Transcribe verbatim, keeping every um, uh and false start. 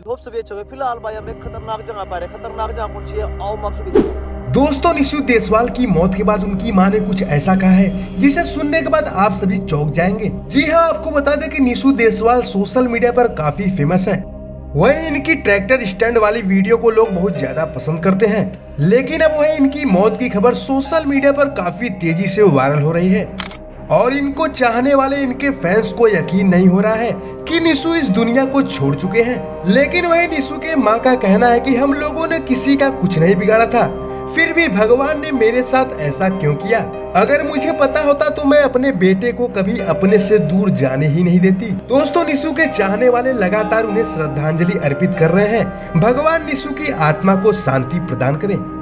फिलहाल भाई हमें खतरनाक जगह पा रहे हैं, खतरनाक जगह कौन सी है आओ हम आपसे बताएं। दोस्तों निशु देशवाल की मौत के बाद उनकी मां ने कुछ ऐसा कहा है जिसे सुनने के बाद आप सभी चौंक जाएंगे। जी हां, आपको बता दें कि निशु देशवाल सोशल मीडिया पर काफी फेमस हैं। वहीं इनकी ट्रैक्टर स्टैंड वाली वीडियो को लोग बहुत ज्यादा पसंद करते हैं, लेकिन अब वही इनकी मौत की खबर सोशल मीडिया पर काफी तेजी से वायरल हो रही है और इनको चाहने वाले इनके फैंस को यकीन नहीं हो रहा है कि निशु इस दुनिया को छोड़ चुके हैं। लेकिन वही निशु के मां का कहना है कि हम लोगों ने किसी का कुछ नहीं बिगाड़ा था, फिर भी भगवान ने मेरे साथ ऐसा क्यों किया। अगर मुझे पता होता तो मैं अपने बेटे को कभी अपने से दूर जाने ही नहीं देती। दोस्तों निशु के चाहने वाले लगातार उन्हें श्रद्धांजलि अर्पित कर रहे हैं। भगवान निशु की आत्मा को शांति प्रदान करें।